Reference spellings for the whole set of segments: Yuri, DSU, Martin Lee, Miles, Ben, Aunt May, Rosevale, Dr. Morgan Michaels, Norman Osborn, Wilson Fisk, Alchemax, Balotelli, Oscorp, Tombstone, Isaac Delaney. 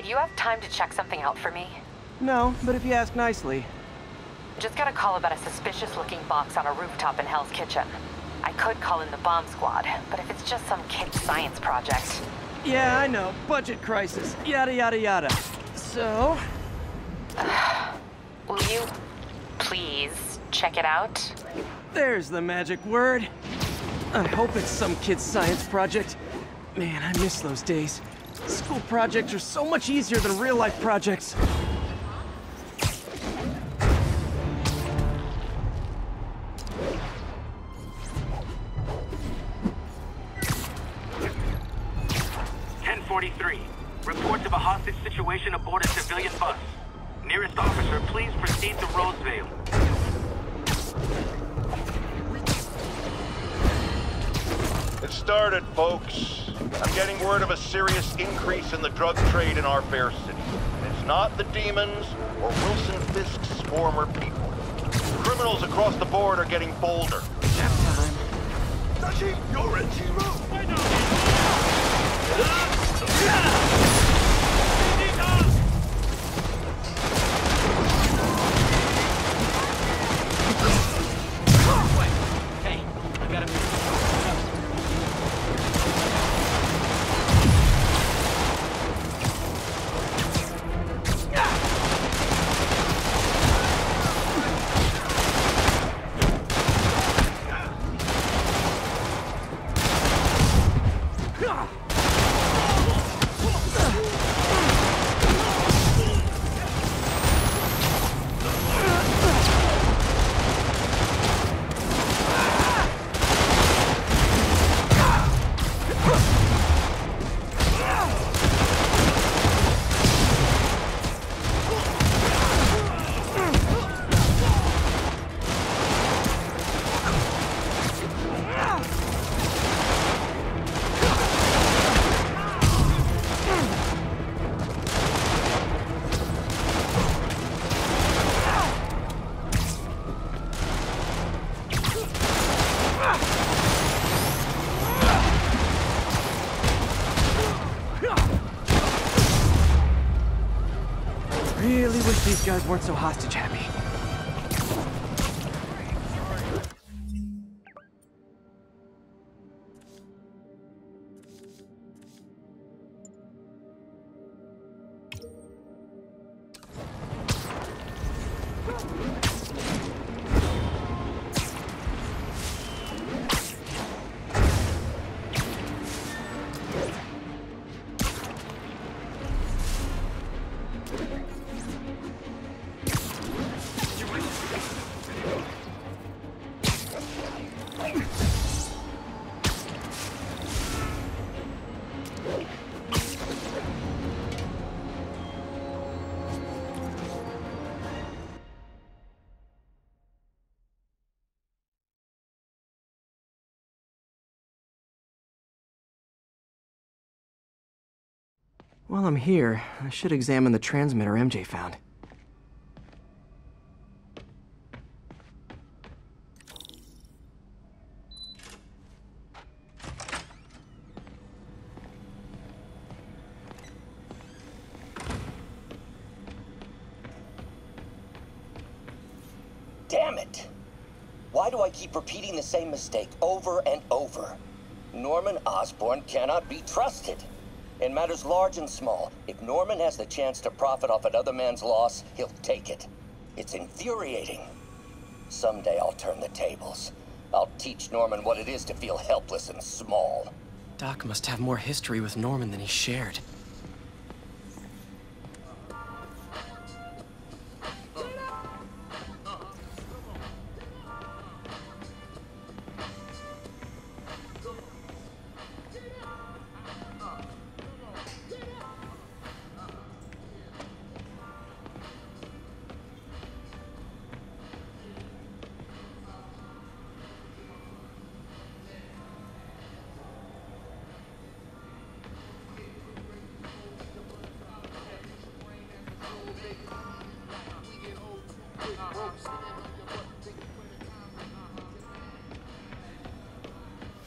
Hey, do you have time to check something out for me? No, but if you ask nicely. Just got a call about a suspicious-looking box on a rooftop in Hell's Kitchen. I could call in the bomb squad, but if it's just some kid's science project... Yeah, I know. Budget crisis. Yada, yada, yada. So... will you please check it out? There's the magic word. I hope it's some kid's science project. Man, I miss those days. School projects are so much easier than real-life projects. Situation aboard a civilian bus. Nearest officer, please proceed to Rosevale. It started, folks. I'm getting word of a serious increase in the drug trade in our fair city. And it's not the demons or Wilson Fisk's former people. Criminals across the board are getting bolder. Sachi, you're a hero. I know. These guys weren't so hostage happy. While I'm here, I should examine the transmitter MJ found. Damn it! Why do I keep repeating the same mistake over and over? Norman Osborn cannot be trusted. In matters large and small, if Norman has the chance to profit off another man's loss, he'll take it. It's infuriating. Someday I'll turn the tables. I'll teach Norman what it is to feel helpless and small. Doc must have more history with Norman than he shared.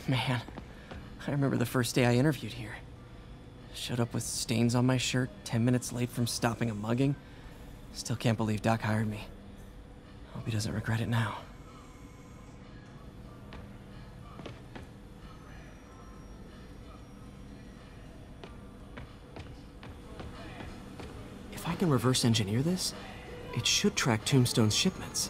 Man, I remember the first day I interviewed here. Showed up with stains on my shirt, 10 minutes late from stopping a mugging. Still can't believe Doc hired me. Hope he doesn't regret it now. If I can reverse engineer this, it should track Tombstone's shipments.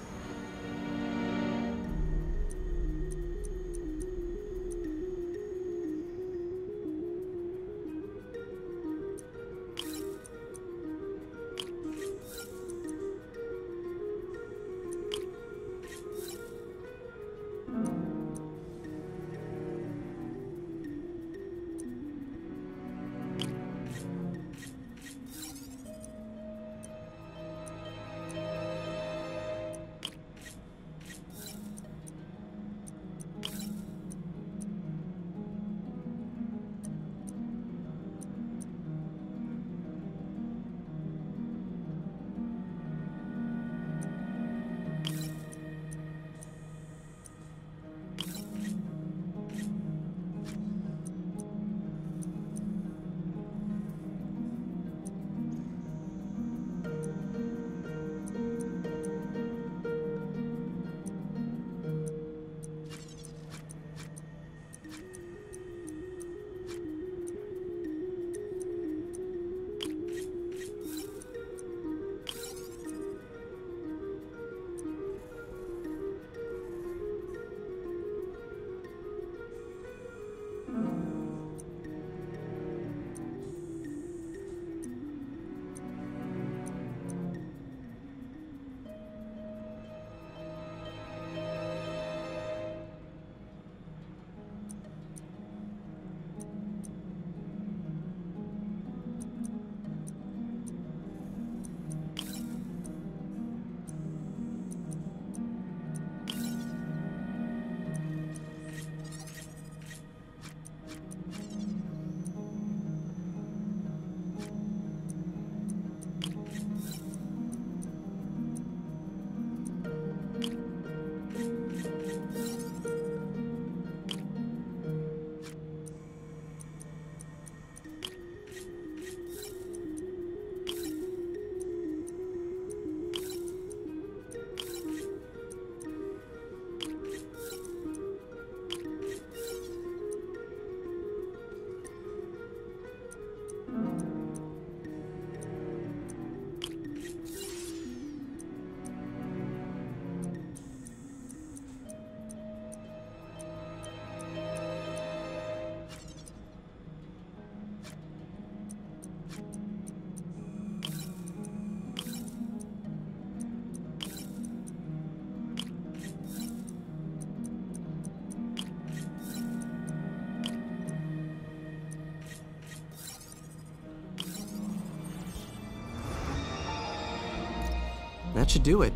That should do it.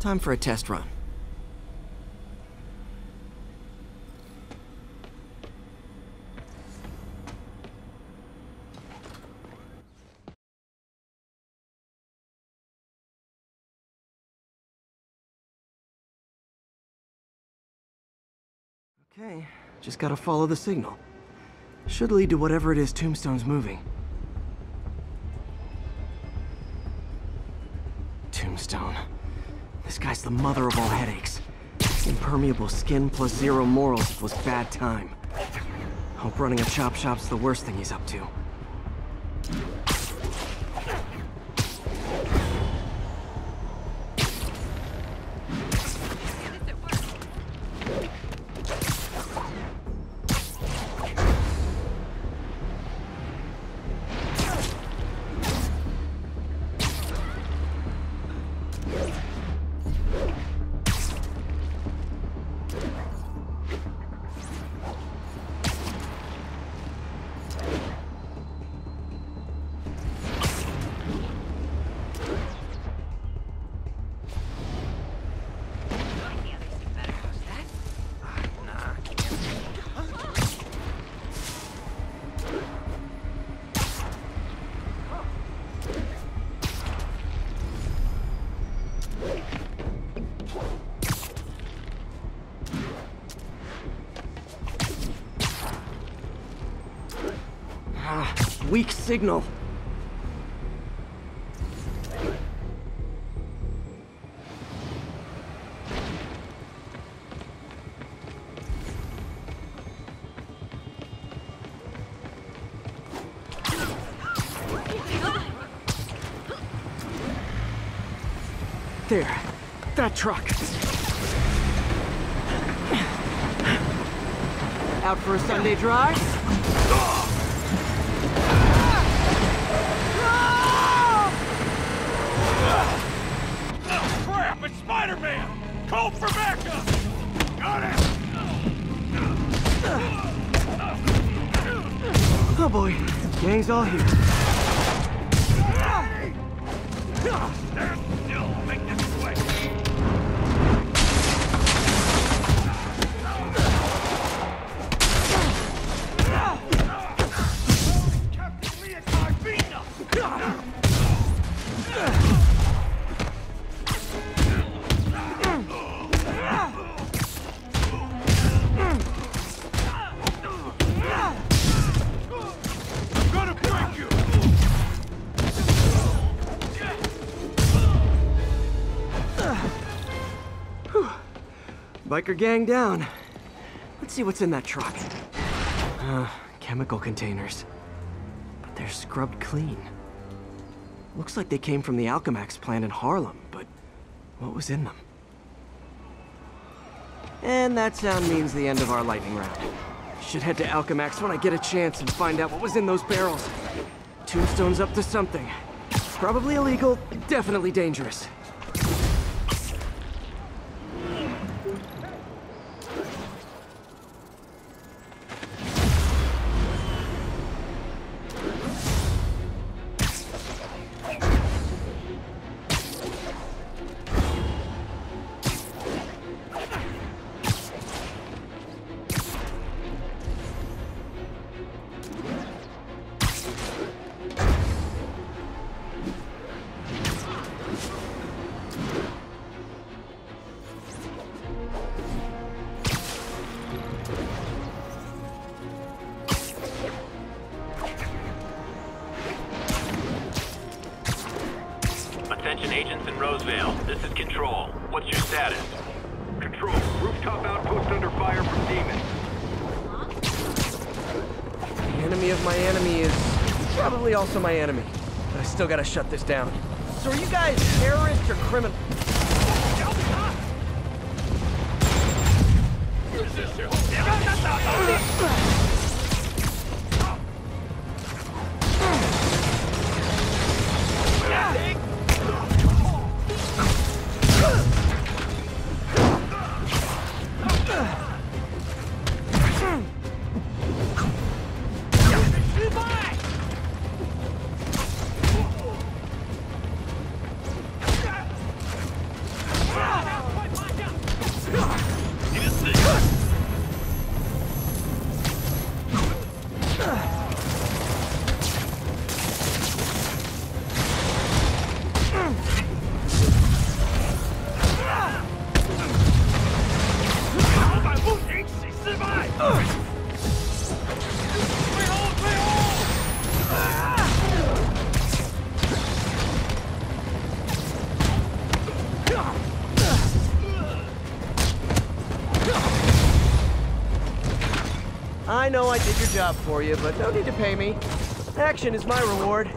Time for a test run. Okay, just gotta follow the signal. Should lead to whatever it is Tombstone's moving. Tombstone. This guy's the mother of all headaches. Impermeable skin plus zero morals equals bad time. Hope running a chop shop's the worst thing he's up to. weak signal. There, that truck. Out for a Sunday drive? Oh, crap, it's Spider-Man! Call for backup! Got it! Oh boy, gang's all here. Stand still, make this quick! Biker gang down. Let's see what's in that truck. Chemical containers. But they're scrubbed clean. Looks like they came from the Alchemax plant in Harlem, but what was in them? And that sound means the end of our lightning round. Should head to Alchemax when I get a chance and find out what was in those barrels. Tombstone's up to something. Probably illegal, definitely dangerous. Also my enemy, but I still gotta shut this down. So are you guys terrorists or criminals? I know I did your job for you, but no need to pay me. Action is my reward.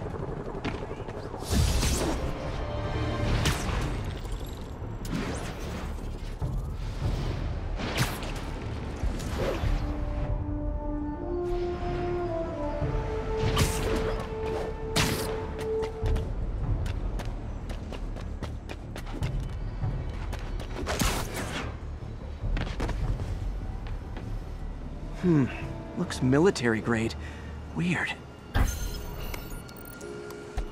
Military grade. Weird.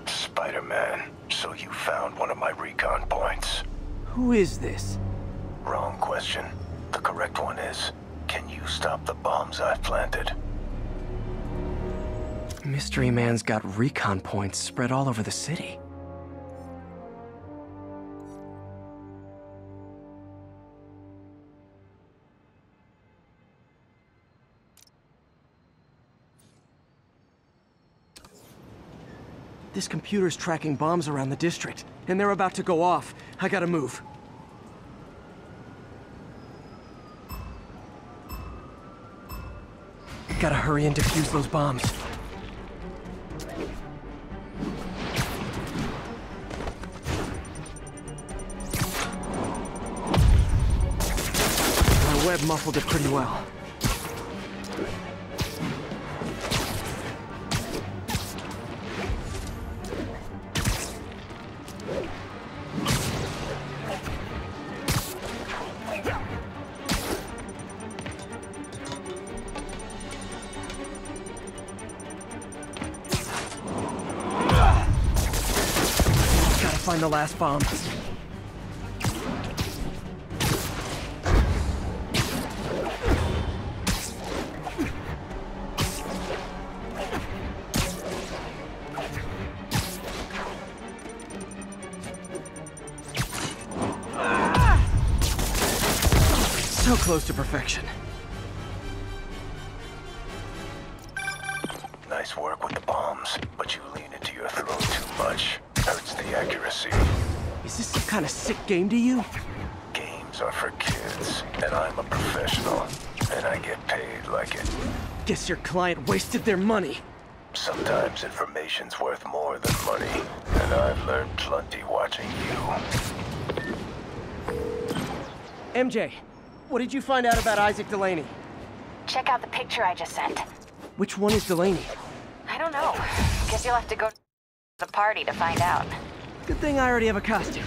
Spider-Man, so you found one of my recon points. Who is this? Wrong question. The correct one is, can you stop the bombs I've planted? Mystery Man's got recon points spread all over the city. This computer's tracking bombs around the district, and they're about to go off. I gotta move. Gotta hurry and defuse those bombs. My web muffled it pretty well. Find the last bomb. So close to perfection. Nice work with the bombs, but you lean into your throat too much. Hurts the accuracy. Is this some kind of sick game to you? Games are for kids, and I'm a professional, and I get paid like it. Guess your client wasted their money. Sometimes information's worth more than money, and I've learned plenty watching you. MJ, what did you find out about Isaac Delaney? Check out the picture I just sent. Which one is Delaney? I don't know. Guess you'll have to go the party to find out. Good thing I already have a costume.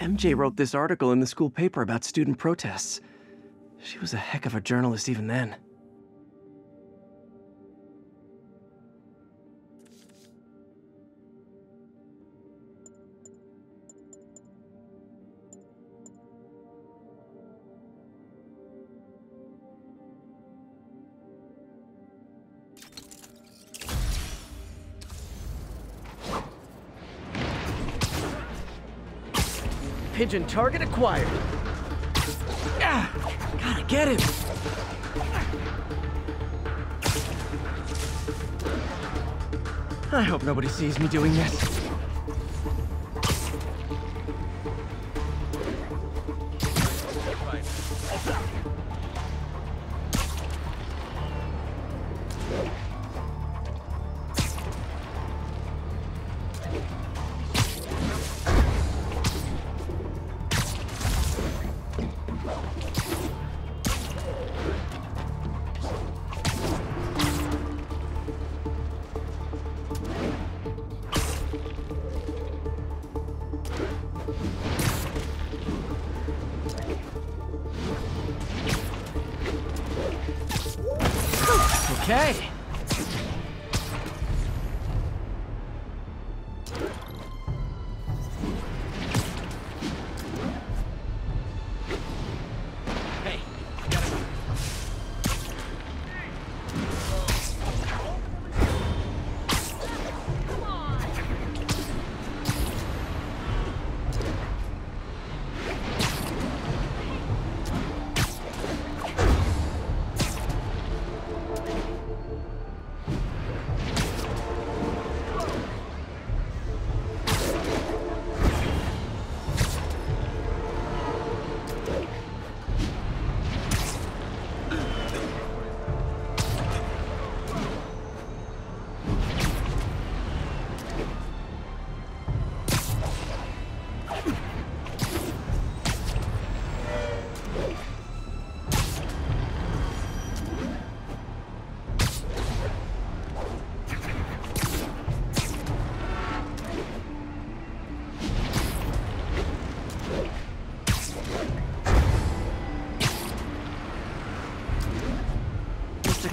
MJ wrote this article in the school paper about student protests. She was a heck of a journalist even then. Pigeon target acquired. Ah! Gotta get him! I hope nobody sees me doing this. Okay.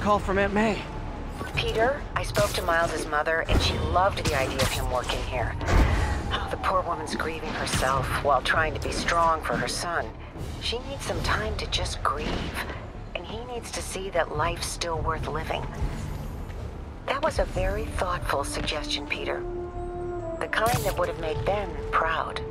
Call from Aunt May. Peter, I spoke to Miles' mother, and she loved the idea of him working here. Oh, the poor woman's grieving herself while trying to be strong for her son. She needs some time to just grieve, and he needs to see that life's still worth living. That was a very thoughtful suggestion, Peter. The kind that would have made Ben proud.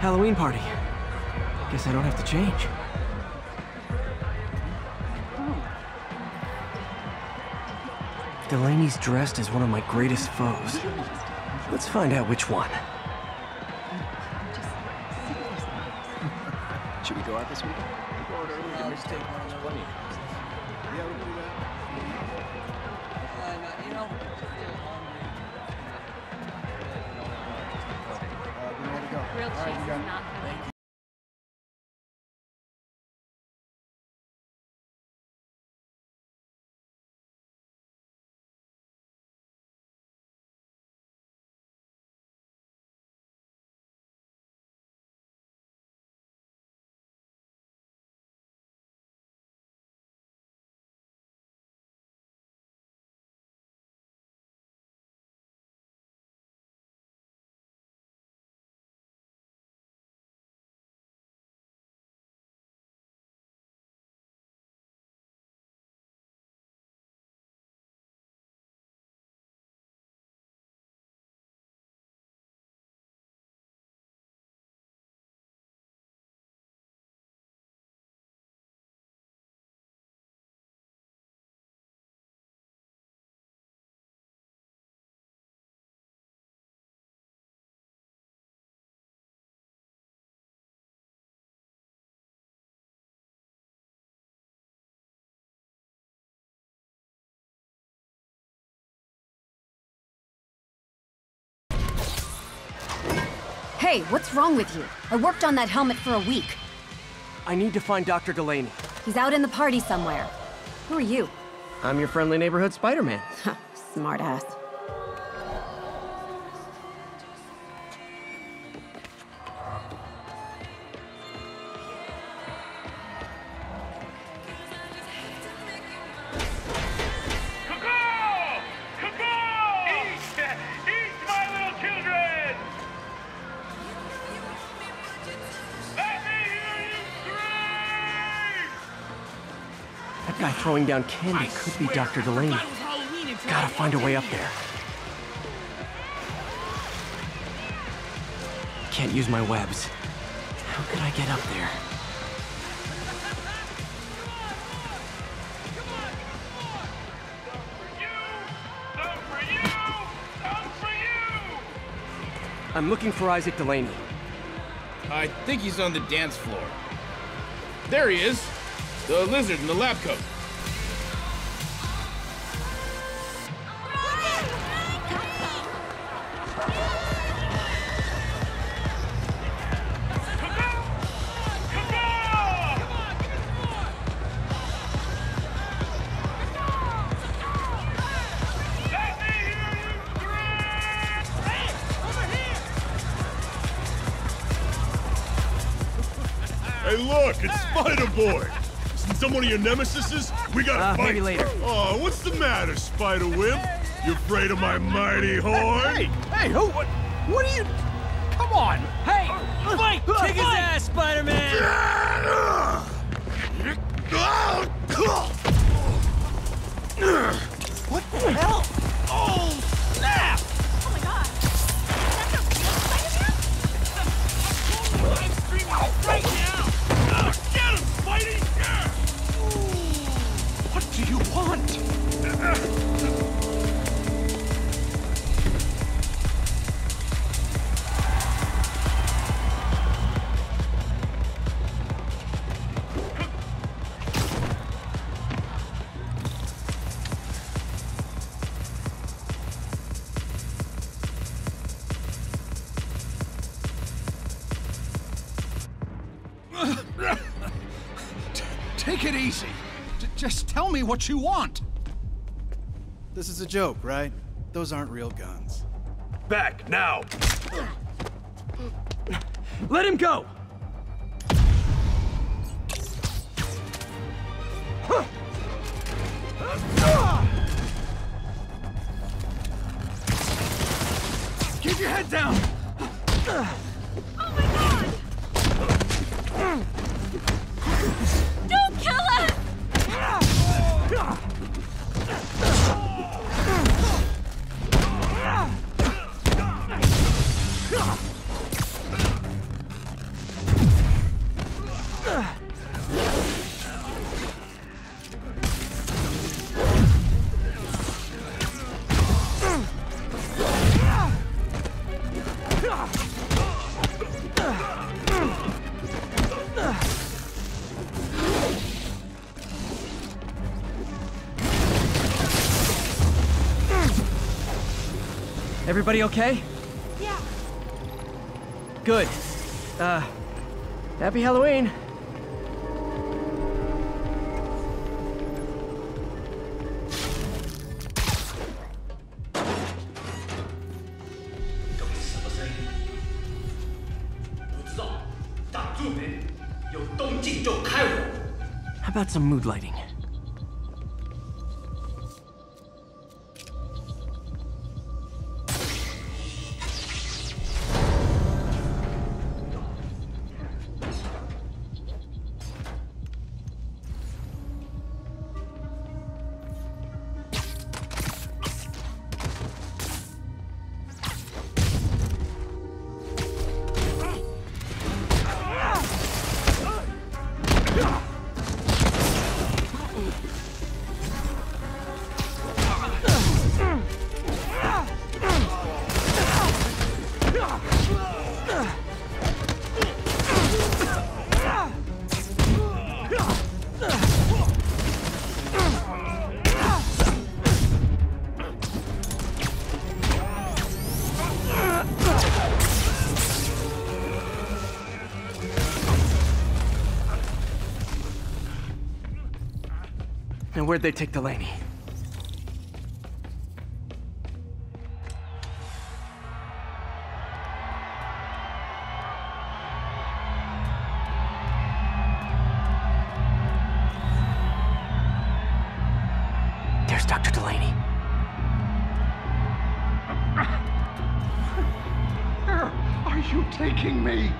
Halloween party. Guess I don't have to change. Delaney's dressed as one of my greatest foes. Let's find out which one. Should we go out this weekend? Grilled cheese is not good. Hey, what's wrong with you? I worked on that helmet for a week. I need to find Dr. Delaney. He's out in the party somewhere. Who are you? I'm your friendly neighborhood Spider-Man. Smart ass. Guy throwing down candy could be Dr. Delaney. Gotta find a way up there. Can't use my webs. How could I get up there? I'm looking for Isaac Delaney. I think he's on the dance floor. There he is! The lizard in the lab coat. Hey, look, it's Spider-Boy. Some one of your nemesises? We gotta fight. Maybe later. Oh, what's the matter, Spider Wimp? You afraid of my mighty horn? Hey, who? What are you? Come on! Hey, fight! Kick his ass, Spider-Man! What the hell? Oh, snap! Oh my God! Is that the real Spider-Man? That's the live stream right now. Get him, Spidey! What do you want? Take it easy. Just tell me what you want. This is a joke, right? Those aren't real guns. Back, now! Let him go! Keep your head down! Oh my god! Don't kill us! Everybody okay? Yeah. Good. Happy Halloween. How about some mood lighting? Where'd they take Delaney? There's Dr. Delaney. Where are you taking me?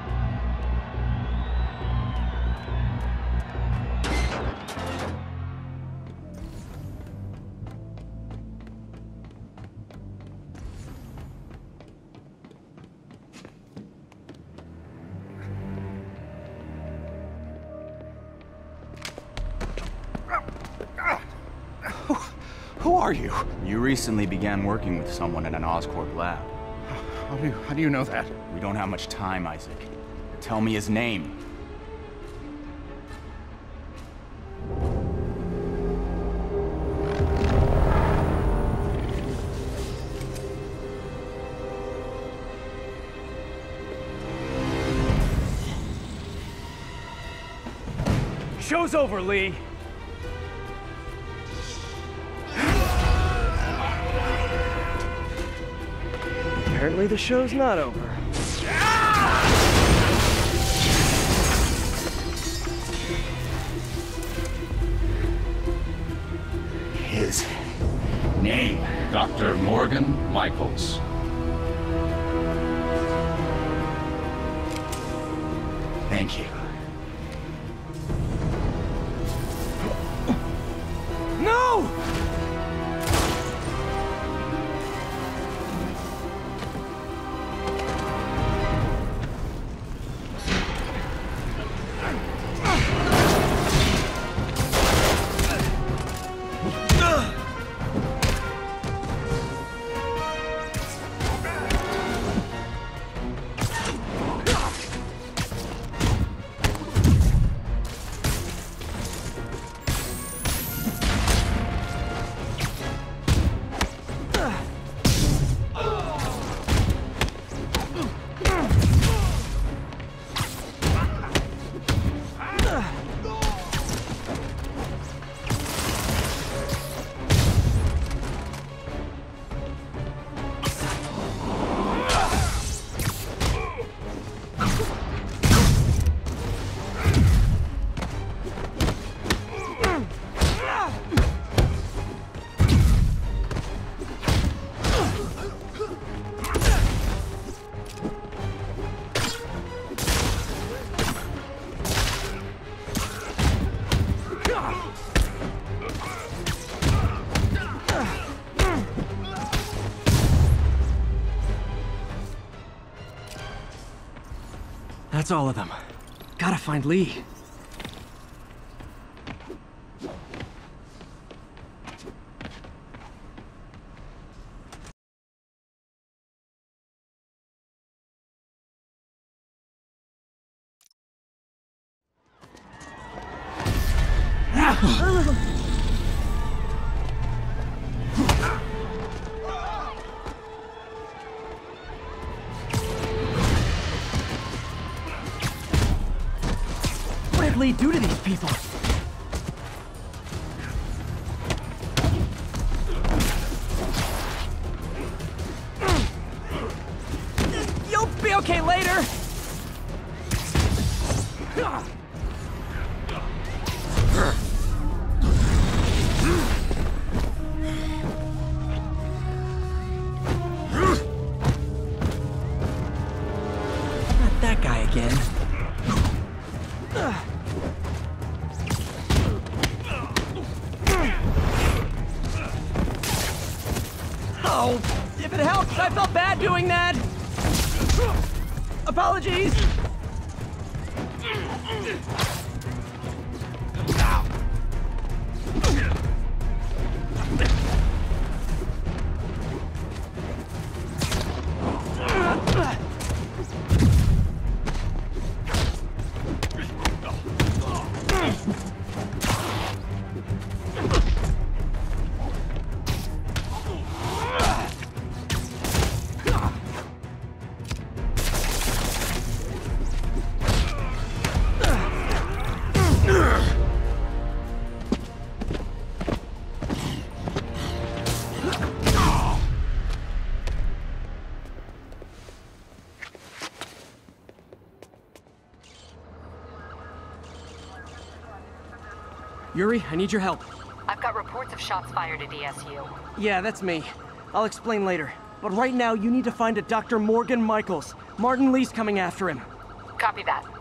Are you? You recently began working with someone in an Oscorp lab. How do you know that? We don't have much time, Isaac. Tell me his name. Show's over, Lee. Apparently the show's not over. His name, Dr. Morgan Michaels. Thank you. No! That's all of them. Gotta find Lee. Do to these people? You'll be okay later. Not that guy again. If it helps, I felt bad doing that. Apologies. Yuri, I need your help. I've got reports of shots fired at DSU. Yeah, that's me. I'll explain later. But right now, you need to find a Dr. Morgan Michaels. Martin Lee's coming after him. Copy that.